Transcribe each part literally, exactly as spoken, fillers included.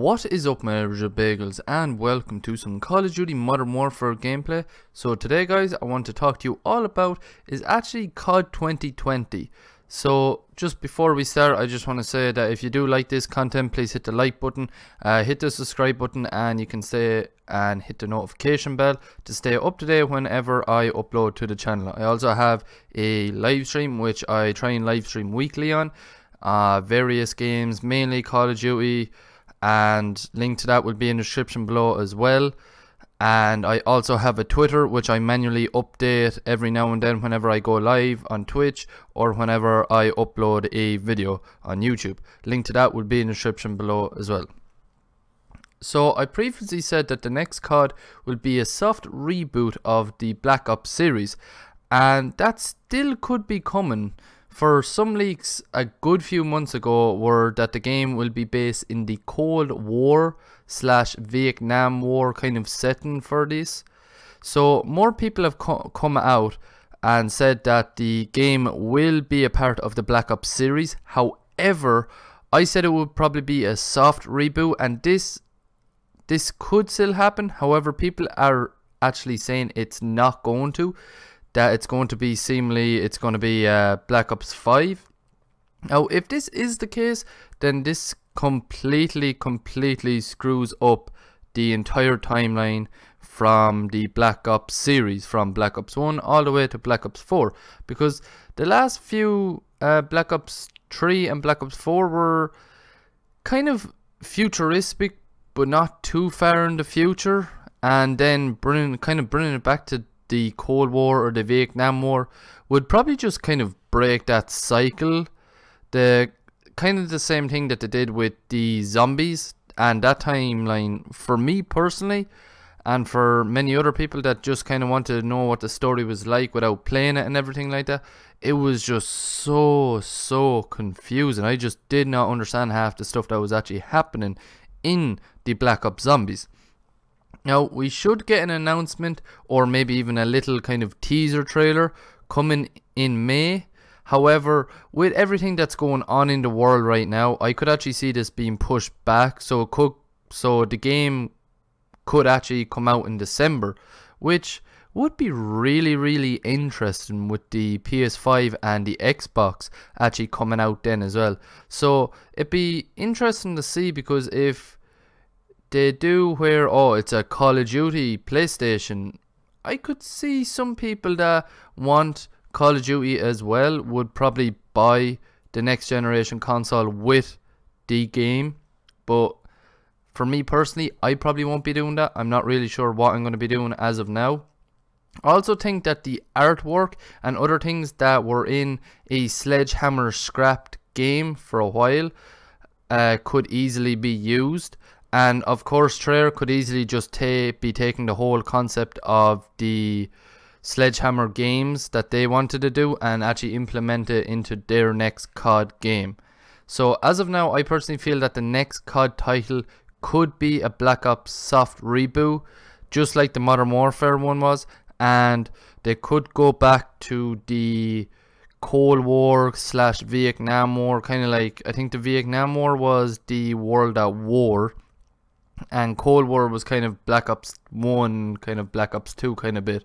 What is up my bagels, and welcome to some Call of Duty Modern Warfare gameplay. So today guys, I want to talk to you all about is actually C O D twenty twenty. So just before we start, I just want to say that if you do like this content, please hit the like button, uh, hit the subscribe button, and you can stay and hit the notification bell to stay up to date whenever I upload to the channel. I also have a live stream which I try and live stream weekly on uh, various games, mainly Call of Duty, and link to that will be in the description below as well. And I also have a Twitter which I manually update every now and then whenever I go live on Twitch or whenever I upload a video on YouTube. Link to that will be in the description below as well. So I previously said that the next C O D will be a soft reboot of the Black Ops series, and that still could be coming. For some leaks a good few months ago were that the game will be based in the Cold War slash Vietnam War kind of setting for this. So more people have co come out and said that the game will be a part of the Black Ops series. However, I said it would probably be a soft reboot, and this this could still happen. However, people are actually saying it's not going to. That it's going to be seemingly, it's going to be uh, Black Ops five. Now, if this is the case, then this completely, completely screws up the entire timeline from the Black Ops series, from Black Ops one all the way to Black Ops four. Because the last few uh, Black Ops three and Black Ops four were kind of futuristic, but not too far in the future. And then bringing, kind of bringing it back to the Cold War or the Vietnam War would probably just kind of break that cycle. The kind of the same thing that they did with the zombies, and that timeline for me personally, and for many other people that just kind of wanted to know what the story was like without playing it and everything like that, it was just so so confusing. I just did not understand half the stuff that was actually happening in the Black Ops Zombies. Now, we should get an announcement or maybe even a little kind of teaser trailer coming in May. However, with everything that's going on in the world right now, I could actually see this being pushed back. So it could, so the game could actually come out in December, which would be really, really interesting with the P S five and the Xbox actually coming out then as well. So it'd be interesting to see, because if they do where, oh, it's a Call of Duty PlayStation, I could see some people that want Call of Duty as well would probably buy the next generation console with the game. But for me personally, I probably won't be doing that. I'm not really sure what I'm going to be doing as of now. I also think that the artwork and other things that were in a Sledgehammer scrapped game for a while uh, could easily be used. And of course, Treyarch could easily just ta be taking the whole concept of the Sledgehammer games that they wanted to do and actually implement it into their next C O D game. So as of now, I personally feel that the next C O D title could be a Black Ops soft reboot, just like the Modern Warfare one was, and they could go back to the Cold War slash Vietnam War, kind of like, I think the Vietnam War was the World at War, and Cold War was kind of Black Ops one, kind of Black Ops two kind of bit.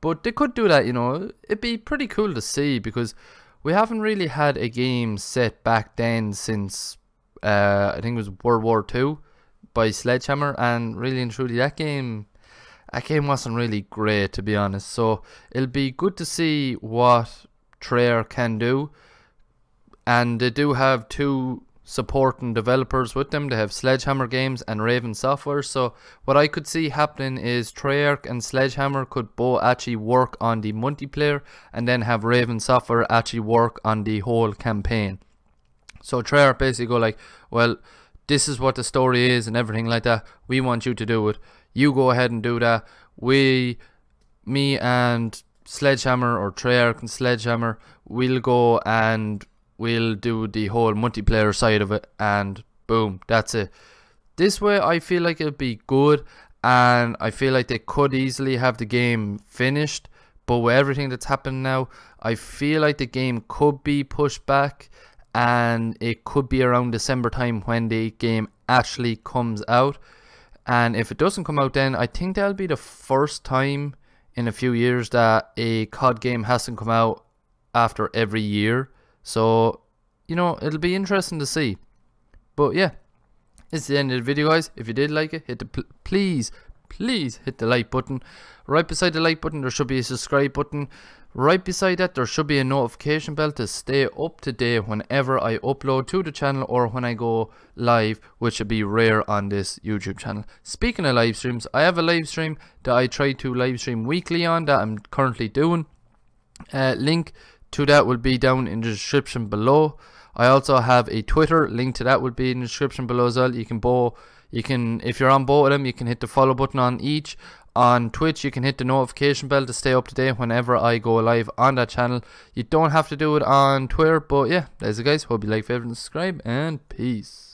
But they could do that, you know. It'd be pretty cool to see, because we haven't really had a game set back then since uh, I think it was World War two by Sledgehammer, and really and truly that game that game wasn't really great, to be honest. So it'll be good to see what Treyarch can do. And they do have two supporting developers with them. They have Sledgehammer Games and Raven Software. So what I could see happening is Treyarch and Sledgehammer could both actually work on the multiplayer, and then have Raven Software actually work on the whole campaign. So Treyarch basically go like, well, this is what the story is and everything like that, we want you to do it, you go ahead and do that. We, me and Sledgehammer, or Treyarch and Sledgehammer, we'll go and we'll do the whole multiplayer side of it, and boom, that's it. This way I feel like it'll be good, and I feel like they could easily have the game finished. But with everything that's happened now, I feel like the game could be pushed back, and it could be around December time when the game actually comes out. And if it doesn't come out then, I think that'll be the first time in a few years that a C O D game hasn't come out after every year. So, you know, it'll be interesting to see. But yeah, it's the end of the video, guys. If you did like it, hit the pl please please hit the like button. Right beside the like button there should be a subscribe button. Right beside that there should be a notification bell to stay up to date whenever I upload to the channel or when I go live, which should be rare on this YouTube channel. Speaking of live streams, I have a live stream that I try to live stream weekly on that I'm currently doing. Uh, link to that will be down in the description below. I also have a Twitter, link to that would be in the description below as well. You can both, you can, if you're on both of them, you can hit the follow button on each. On Twitch, you can hit the notification bell to stay up to date whenever I go live on that channel. You don't have to do it on Twitter, but yeah, that's it, guys. Hope you like, favorite, and subscribe, and peace.